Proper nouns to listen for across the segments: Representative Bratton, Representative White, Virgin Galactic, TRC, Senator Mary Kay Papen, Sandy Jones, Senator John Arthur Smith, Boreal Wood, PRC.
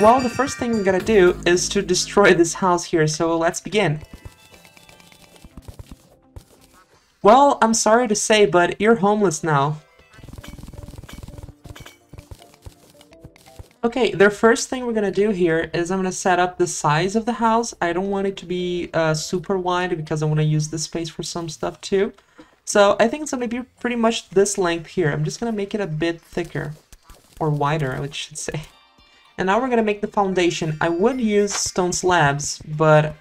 Well, the first thing I'm gonna do is to destroy this house here, so let's begin. Well, I'm sorry to say, but you're homeless now. Okay, the first thing we're gonna do here is I'm gonna set up the size of the house. I don't want it to be super wide because I want to use this space for some stuff too. So I think it's gonna be pretty much this length here. I'm just gonna make it a bit thicker, or wider, I should say. And now we're gonna make the foundation. I would use stone slabs, but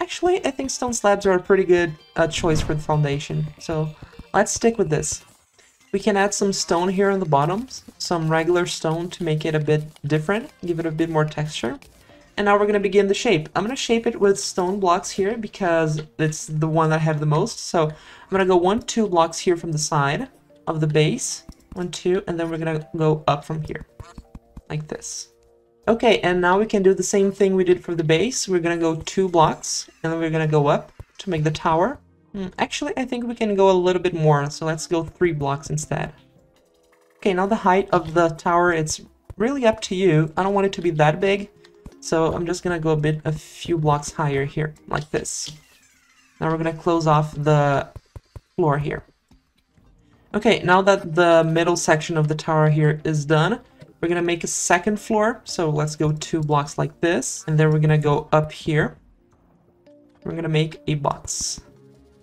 actually I think stone slabs are a pretty good choice for the foundation. So let's stick with this. We can add some stone here on the bottom, some regular stone to make it a bit different, give it a bit more texture. And now we're going to begin the shape. I'm going to shape it with stone blocks here because it's the one that I have the most. So I'm going to go 1, 2 blocks here from the side of the base, 1, 2, and then we're going to go up from here, like this. Okay, and now we can do the same thing we did for the base. We're going to go 2 blocks, and then we're going to go up to make the tower. Actually, I think we can go a little bit more, so let's go 3 blocks instead. Okay, now the height of the tower, it's really up to you. I don't want it to be that big, so I'm just gonna go a few blocks higher here, like this. Now we're gonna close off the floor here. Okay, now that the middle section of the tower here is done, we're gonna make a second floor, so let's go 2 blocks like this, and then we're gonna go up here. We're gonna make a box.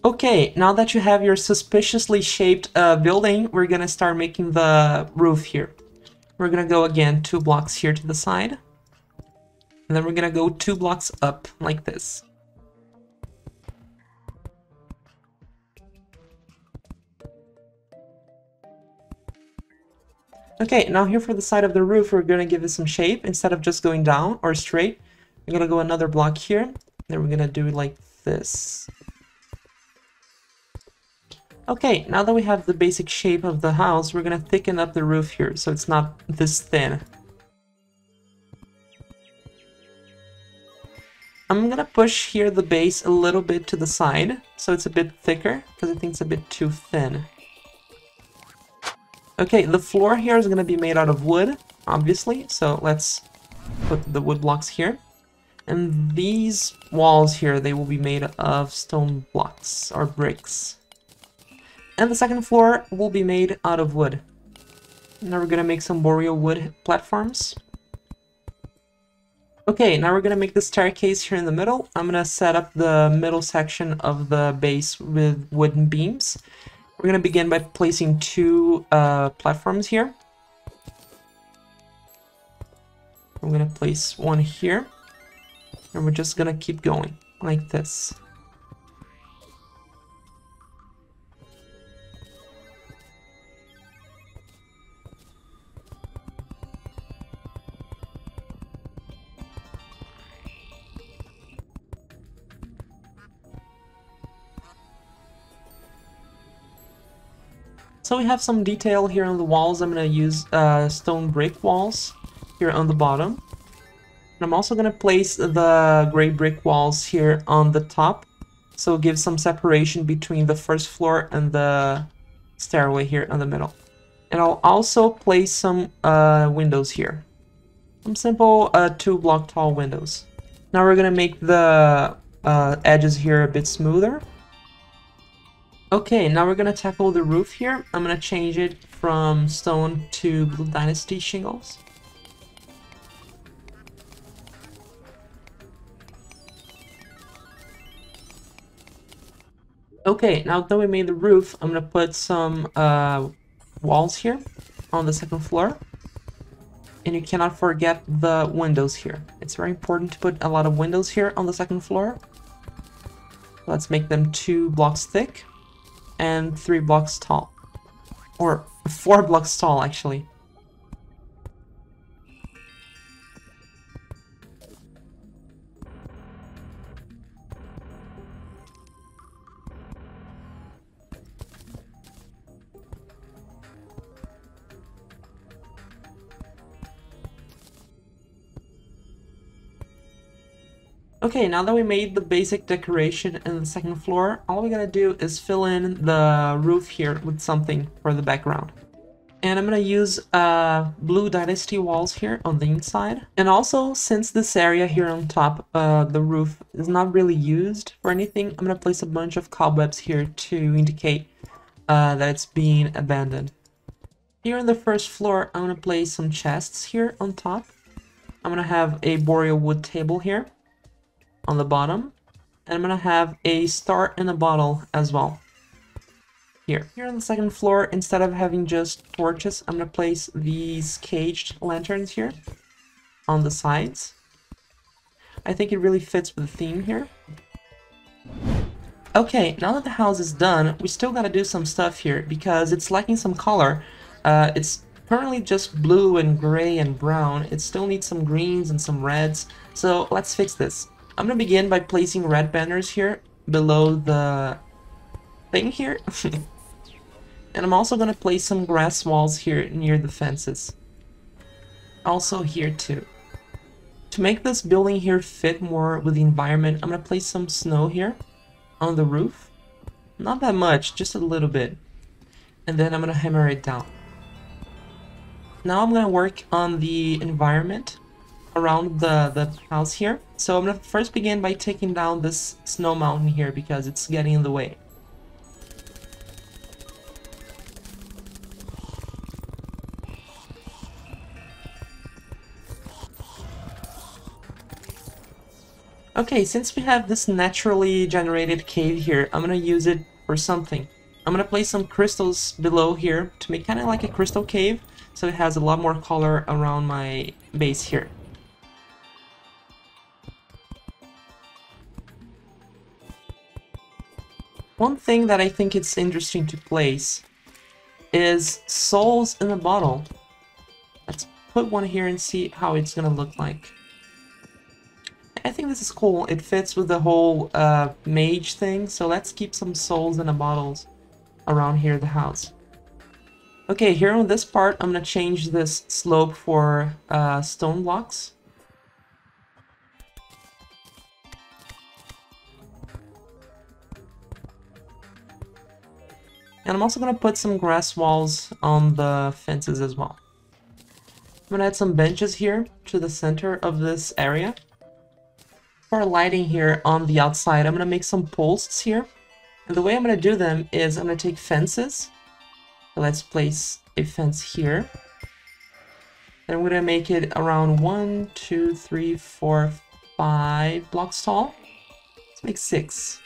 Okay, now that you have your suspiciously shaped building, we're gonna start making the roof here. We're gonna go again 2 blocks here to the side. And then we're gonna go 2 blocks up, like this. Okay, now here for the side of the roof, we're gonna give it some shape. Instead of just going down or straight, we're gonna go another block here. Then we're gonna do it like this. Okay, now that we have the basic shape of the house, we're gonna thicken up the roof here, so it's not this thin. I'm gonna push here the base a little bit to the side, so it's a bit thicker, because I think it's a bit too thin. Okay, the floor here is gonna be made out of wood, obviously, so let's put the wood blocks here. And these walls here, they will be made of stone blocks, or bricks. And the second floor will be made out of wood. Now we're gonna make some boreal wood platforms. Okay, now we're gonna make the staircase here in the middle. I'm gonna set up the middle section of the base with wooden beams. We're gonna begin by placing 2 platforms here. We're gonna place 1 here. And we're just gonna keep going, like this. So we have some detail here on the walls. I'm going to use stone brick walls here on the bottom. And I'm also going to place the gray brick walls here on the top. So give some separation between the first floor and the stairway here in the middle. And I'll also place some windows here. Some simple 2 block tall windows. Now we're going to make the edges here a bit smoother. Okay, now we're gonna tackle the roof here. I'm gonna change it from stone to Blue Dynasty shingles. Okay, now that we made the roof, I'm gonna put some walls here on the second floor. And you cannot forget the windows here. It's very important to put a lot of windows here on the second floor. Let's make them 2 blocks thick. And 3 blocks tall, or 4 blocks tall actually. Okay, now that we made the basic decoration in the second floor, all we're gonna do is fill in the roof here with something for the background. And I'm going to use blue dynasty walls here on the inside. And also, since this area here on top, the roof is not really used for anything, I'm going to place a bunch of cobwebs here to indicate that it's being abandoned. Here on the first floor, I'm going to place some chests here on top. I'm going to have a boreal wood table here on the bottom. And I'm going to have a star and a bottle as well. Here on the second floor, instead of having just torches, I'm going to place these caged lanterns here on the sides. I think it really fits with the theme here. Okay, now that the house is done, we still got to do some stuff here because it's lacking some color. It's currently just blue and gray and brown. It still needs some greens and some reds, so let's fix this. I'm going to begin by placing red banners here below the thing here. And I'm also going to place some grass walls here near the fences. Also here too. To make this building here fit more with the environment, I'm going to place some snow here on the roof. Not that much, just a little bit. And then I'm going to hammer it down. Now I'm going to work on the environment around the house here. So I'm going to first begin by taking down this snow mountain here because it's getting in the way. Okay, since we have this naturally generated cave here, I'm gonna use it for something. I'm gonna place some crystals below here to make kind of like a crystal cave, so it has a lot more color around my base here. One thing that I think it's interesting to place is souls in a bottle. Let's put one here and see how it's gonna look like. I think this is cool. It fits with the whole mage thing, so let's keep some souls in the bottles around here the house. Okay, here on this part, I'm gonna change this slope for stone blocks. And I'm also gonna put some grass walls on the fences as well. I'm gonna add some benches here to the center of this area. For lighting here on the outside, I'm going to make some posts here. And the way I'm going to do them is I'm going to take fences. So let's place a fence here. And I'm going to make it around 5 blocks tall. Let's make 6.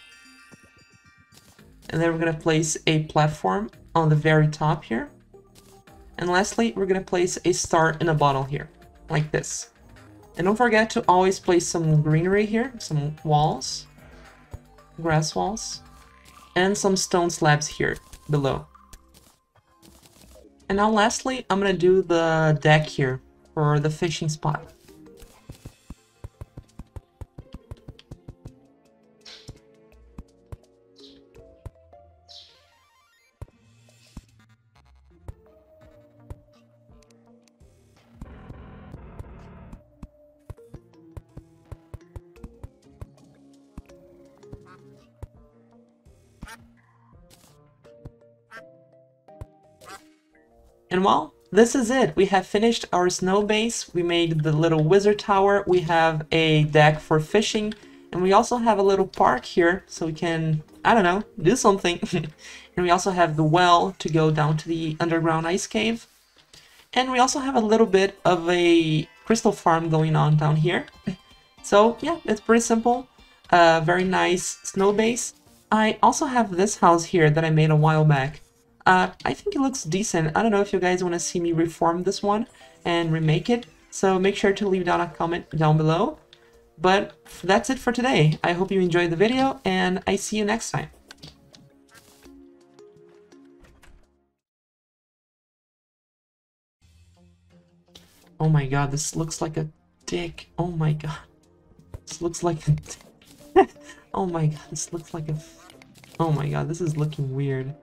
And then we're going to place a platform on the very top here. And lastly, we're going to place a star in a bottle here, like this. And don't forget to always place some greenery here, some walls, grass walls, and some stone slabs here below. And now lastly, I'm gonna do the deck here for the fishing spot. And well, this is it. We have finished our snow base, we made the little wizard tower, we have a deck for fishing, and we also have a little park here, so we can, I don't know, do something. And we also have the well to go down to the underground ice cave. And we also have a little bit of a crystal farm going on down here. So yeah, it's pretty simple. Very nice snow base. I also have this house here that I made a while back. I think it looks decent. I don't know if you guys want to see me reform this one and remake it, so make sure to leave down a comment down below. But that's it for today. I hope you enjoyed the video, and I see you next time. Oh my god, this looks like a dick. Oh my god. This looks like a dick. Oh my god, this looks like a... Oh my god, this is looking weird.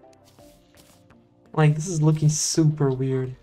Like, this is looking super weird.